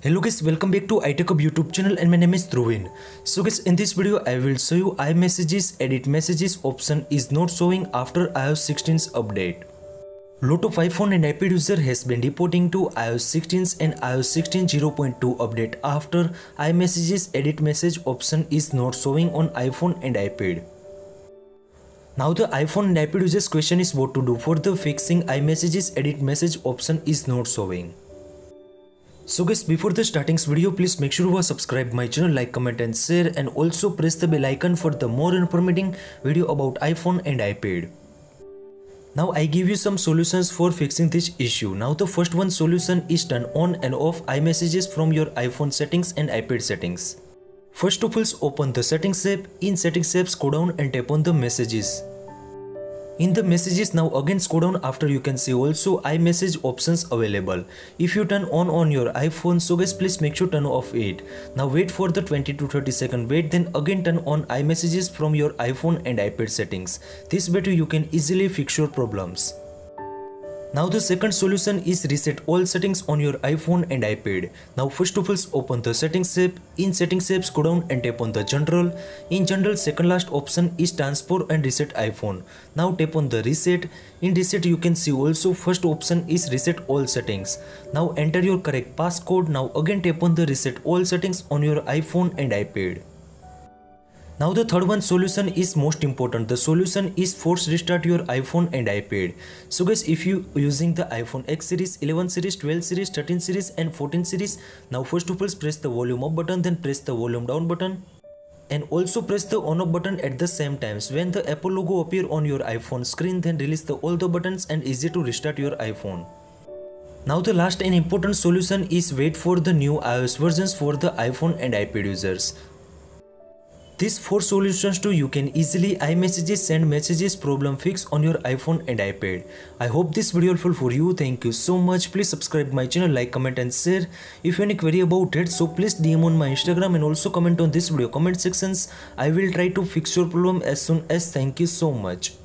Hello guys, welcome back to iTechHub YouTube channel and my name is Dhruvin. So guys, in this video I will show you iMessages edit messages option is not showing after iOS 16's update. Lot of iPhone and iPad user has been reporting to iOS 16 and iOS 16 0.2 update after iMessages edit message option is not showing on iPhone and iPad. Now the iPhone and iPad users question is what to do for the fixing iMessages edit message option is not showing. So guys, before the starting video, please make sure you subscribe my channel, like, comment and share, and also press the bell icon for the more informative video about iPhone and iPad. Now I give you some solutions for fixing this issue. Now the first one solution is turn on and off iMessages from your iPhone settings and iPad settings. First of all, open the settings app. In settings app, scroll down and tap on the messages. In the messages, now again scroll down. After you can see also iMessage options available. If you turn on your iPhone, so guys please make sure turn off it. Now wait for the 20 to 30 second wait, then again turn on iMessages from your iPhone and iPad settings. This way you can easily fix your problems. Now the second solution is reset all settings on your iPhone and iPad. Now first of all, open the settings app. In settings app, scroll down and tap on the general. In general, second last option is transfer and reset iPhone. Now tap on the reset. In reset you can see also first option is reset all settings. Now enter your correct passcode. Now again tap on the reset all settings on your iPhone and iPad. Now the third one solution is most important. The solution is force restart your iPhone and iPad. So guys, if you using the iPhone X series, 11 series, 12 series, 13 series and 14 series, now first of all press the volume up button, then press the volume down button, and also press the on off button at the same times. When the Apple logo appear on your iPhone screen, then release the all the buttons and easy to restart your iPhone. Now the last and important solution is wait for the new iOS versions for the iPhone and iPad users. These four solutions too you can easily iMessages send messages problem fix on your iPhone and iPad. I hope this video helpful for you. Thank you so much. Please subscribe my channel, like, comment and share. If you have any query about it, so please DM on my Instagram and also comment on this video comment sections. I will try to fix your problem as soon as. Thank you so much.